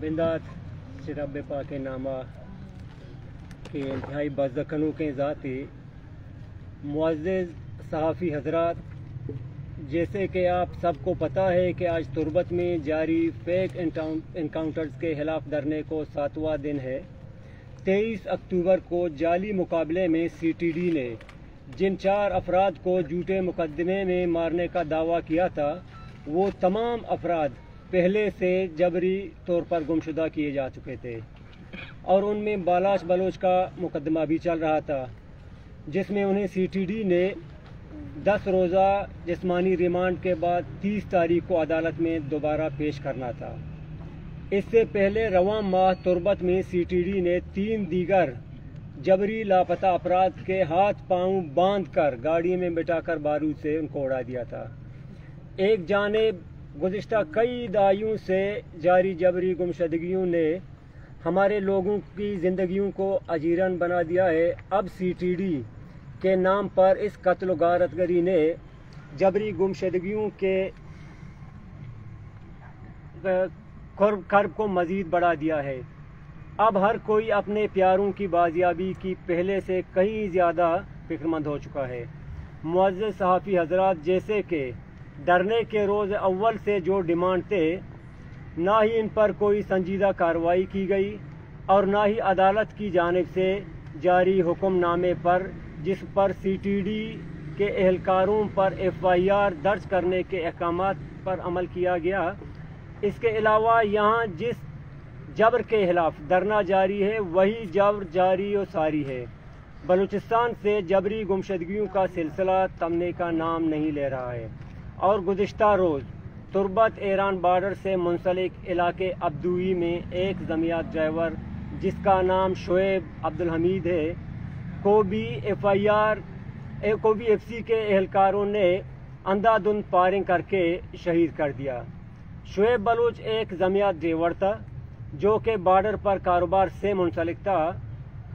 बिंदात शराब पाक नामा के इंतहाई बाज़कनों के ज़ाती मुअज़्ज़िज़ सहाफ़ी हज़रात, जैसे कि आप सबको पता है कि आज तुरबत में जारी फेक इनकाउंटर्स के ख़िलाफ़ धरने को 7वां दिन है। 23 अक्टूबर को जाली मुकाबले में CTD ने जिन 4 अफराद को झूठे मुकदमे में मारने का दावा किया था, वो तमाम अफराद पहले से जबरी तौर पर गुमशुदा किए जा चुके थे और उनमें बालाच बलोच का मुकदमा भी चल रहा था, जिसमें उन्हें CTD ने 10 रोज़ा जिस्मानी रिमांड के बाद 30 तारीख को अदालत में दोबारा पेश करना था। इससे पहले रवां माह तुरबत में CTD ने 3 दीगर जबरी लापता अफराद के हाथ पांव बांधकर गाड़ी में बिठाकर बारूद से उनको उड़ा दिया था। एक जानेब गुज़िश्ता कई दाइयों से जारी जबरी गुमशुदगियों ने हमारे लोगों की ज़िंदगियों को अजीरन बना दिया है। अब CTD के नाम पर इस कत्ल गारतगरी ने जबरी गुमशुदगियों के कर्ब को मज़ीद बढ़ा दिया है। अब हर कोई अपने प्यारों की बाजियाबी की पहले से कहीं ज़्यादा फिक्रमंद हो चुका है। मुअज़्ज़िज़ सहाफ़ी हज़रात, जैसे कि धरने के रोज़ अव्वल से जो डिमांड थे, ना ही इन पर कोई संजीदा कार्रवाई की गई और ना ही अदालत की जानिब से जारी हुक्मनामे पर, जिस पर CTD के एहलकारों पर FIR दर्ज करने के अहकाम पर अमल किया गया। इसके अलावा यहाँ जिस जबर के खिलाफ धरना जारी है, वही जबर जारी और सारी है। बलूचिस्तान से जबरी गुमशुदगियों का सिलसिला थमने का नाम नहीं ले रहा है और गुज़िश्ता रोज़ तुरबत ईरान बॉर्डर से मुंसलिक इलाके अब्दुई में एक जमीयत ड्राइवर, जिसका नाम शोएब अब्दुल हमीद है, को भी FC के एहलकारों ने अंधाधुंध फायरिंग करके शहीद कर दिया। शोएब बलोच एक जमीयत ड्राइवर था जो कि बॉर्डर पर कारोबार से मुंसलिक था।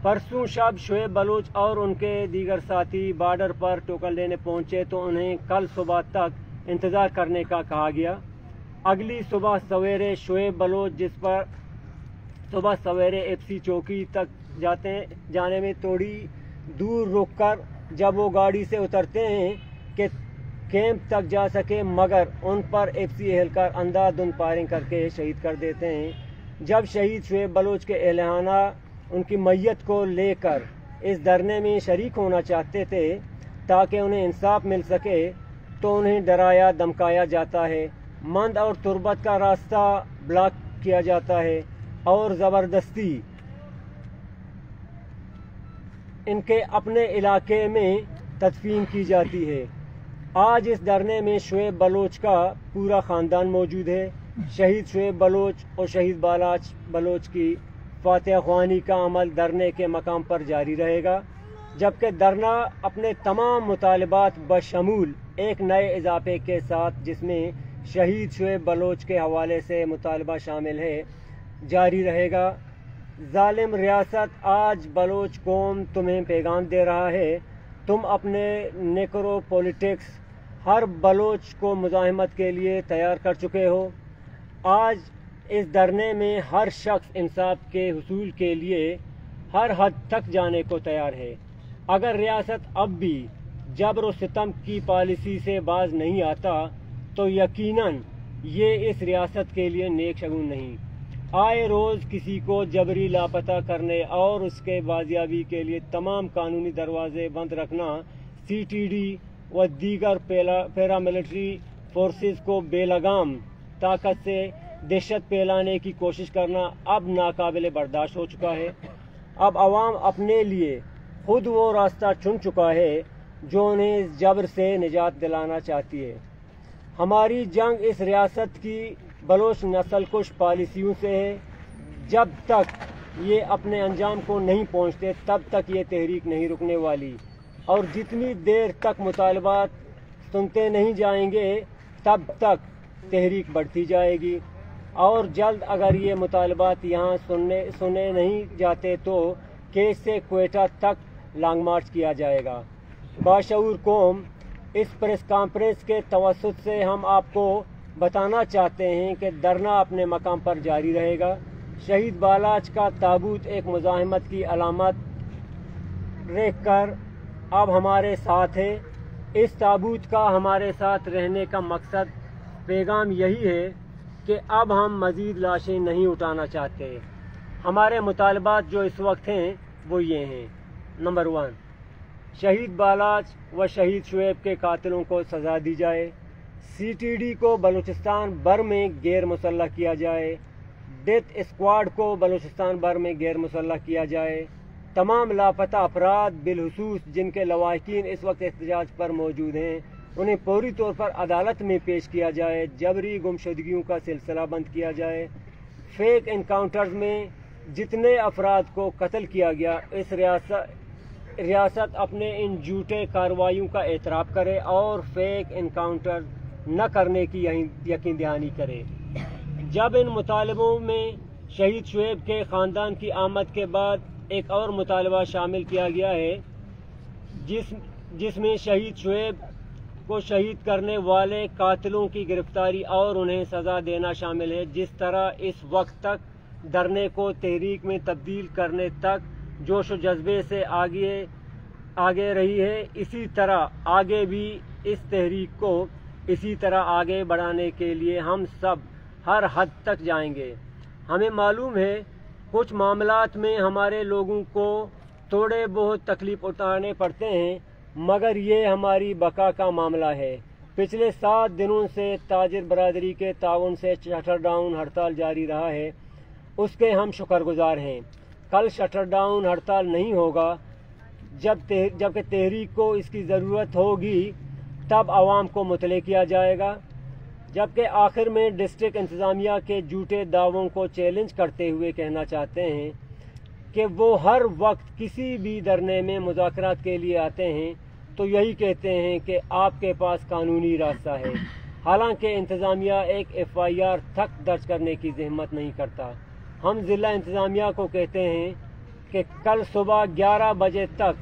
परसों शब शोएब बलोच और उनके दीगर साथी बॉर्डर पर टोकर लेने पहुँचे तो उन्हें कल सुबह तक इंतज़ार करने का कहा गया। अगली सुबह सवेरे शोएब बलोच, जिस पर सुबह सवेरे FC चौकी तक जाने में थोड़ी दूर रुककर जब वो गाड़ी से उतरते हैं कि कैंप तक जा सके, मगर उन पर FC एहलकार अंधाधुंध फायरिंग करके शहीद कर देते हैं। जब शहीद शोएब बलोच के एहलाना उनकी मैयत को लेकर इस धरने में शरीक होना चाहते थे ताकि उन्हें इंसाफ मिल सके, तो उन्हें डराया धमकाया जाता है, मंद और तुरबत का रास्ता ब्लॉक किया जाता है और ज़बरदस्ती इनके अपने इलाके में तदफीन की जाती है। आज इस धरने में शोएब बलोच का पूरा ख़ानदान मौजूद है। शहीद शोएब बलोच और शहीद बालाच बलोच की फातह ख्वानी का अमल धरने के मकाम पर जारी रहेगा, जबकि धरना अपने तमाम मुतालबात बशमूल एक नए इजाफे के साथ, जिसमें शहीद शोएब बलोच के हवाले से मुतालबा शामिल है, जारी रहेगा। जालिम रियासत, आज बलोच कौम तुम्हें पैगाम दे रहा है, तुम अपने नेक्रो पॉलिटिक्स हर बलोच को मुज़ाहमत के लिए तैयार कर चुके हो। आज इस धरने में हर शख्स इंसाफ के हुसूल के लिए हर हद तक जाने को तैयार है। अगर रियासत अब भी जबर और सितम की पॉलिसी से बाज नहीं आता तो यकीनन ये इस रियासत के लिए नेक शगुन नहीं। आए रोज़ किसी को जबरी लापता करने और उसके बाजियाबी के लिए तमाम कानूनी दरवाजे बंद रखना CTD व दीगर पैरामिलिट्री फोर्सेस को बेलगाम ताकत से दहशत फैलाने की कोशिश करना अब नाकाबिल बर्दाश्त हो चुका है। अब आवाम अपने लिए खुद वो रास्ता चुन चुका है जो उन्हें इस जबर से निजात दिलाना चाहती है। हमारी जंग इस रियासत की बलोच नस्लकुश पॉलिसियों से है। जब तक ये अपने अंजाम को नहीं पहुंचते, तब तक ये तहरीक नहीं रुकने वाली और जितनी देर तक मुतालबात सुनते नहीं जाएंगे तब तक तहरीक बढ़ती जाएगी और जल्द अगर ये मुतालबात यहाँ सुने नहीं जाते तो केस से क्वेटा तक लॉन्ग मार्च किया जाएगा। बाशऊर कौम, इस प्रेस कॉन्फ्रेंस के तवसुत से हम आपको बताना चाहते हैं कि धरना अपने मकाम पर जारी रहेगा। शहीद बालाच का ताबूत एक मुज़ाहमत की अलामत रख कर अब हमारे साथ है। इस ताबूत का हमारे साथ रहने का मकसद पैगाम यही है कि अब हम मज़ीद लाशें नहीं उठाना चाहते। हमारे मुतालबात जो इस वक्त हैं वो ये हैं। नंबर 1, शहीद बालाच व शहीद शुएब के कातिलों को सज़ा दी जाए। CTD को बलूचिस्तान भर में गैर मुसल्लह किया जाए। डेथ स्क्वाड को बलूचिस्तान भर में गैर मुसल्लह किया जाए। तमाम लापता अफराद बिलखसूस जिनके लवाहिकीन इस वक्त एहतजाज पर मौजूद हैं उन्हें पूरी तौर पर अदालत में पेश किया जाए। जबरी गुमशुदगियों का सिलसिला बंद किया जाए। फेक इनकाउंटर्स में जितने अफराद को कत्ल किया गया इस रियासत अपने इन झूठे कार्रवाइयों का एतराफ़ करे और फेक इनकाउंटर न करने की यकीन दहानी करे। जब इन मुतालबों में शहीद शुएब के ख़ानदान की आमद के बाद एक और मुतालबा शामिल किया गया है जिसमें शहीद शुएब को शहीद करने वाले कातिलों की गिरफ्तारी और उन्हें सज़ा देना शामिल है। जिस तरह इस वक्त तक धरने को तहरीक में तब्दील करने तक जोश व जज्बे से आगे रही है, इसी तरह आगे भी इस तहरीक को इसी तरह आगे बढ़ाने के लिए हम सब हर हद तक जाएंगे। हमें मालूम है कुछ मामलात में हमारे लोगों को थोड़े बहुत तकलीफ उठाने पड़ते हैं, मगर ये हमारी बका का मामला है। पिछले 7 दिनों से ताजिर बरादरी के ताउन से शटर डाउन हड़ताल जारी रहा है, उसके हम शुक्रगुजार हैं। कल शटर डाउन हड़ताल नहीं होगा। जबकि तहरीक को इसकी ज़रूरत होगी तब आवाम को मुतले किया जाएगा। जबकि आखिर में डिस्ट्रिक्ट इंतज़ामिया के झूठे दावों को चैलेंज करते हुए कहना चाहते हैं कि वो हर वक्त किसी भी धरने में मुज़ाकरात के लिए आते हैं तो यही कहते हैं कि आपके पास कानूनी रास्ता है, हालांकि इंतज़ामिया एक FIR तक दर्ज करने की ज़हमत नहीं करता। हम ज़िला इंतज़ामिया को कहते हैं कि कल सुबह 11 बजे तक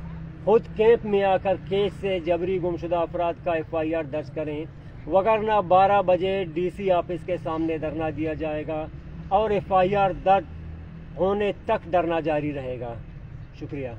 खुद कैंप में आकर केस से जबरी गुमशुदा अफराद का FIR दर्ज करें, वगरना 12 बजे DC ऑफिस के सामने धरना दिया जाएगा और FIR दर्ज होने तक धरना जारी रहेगा। शुक्रिया।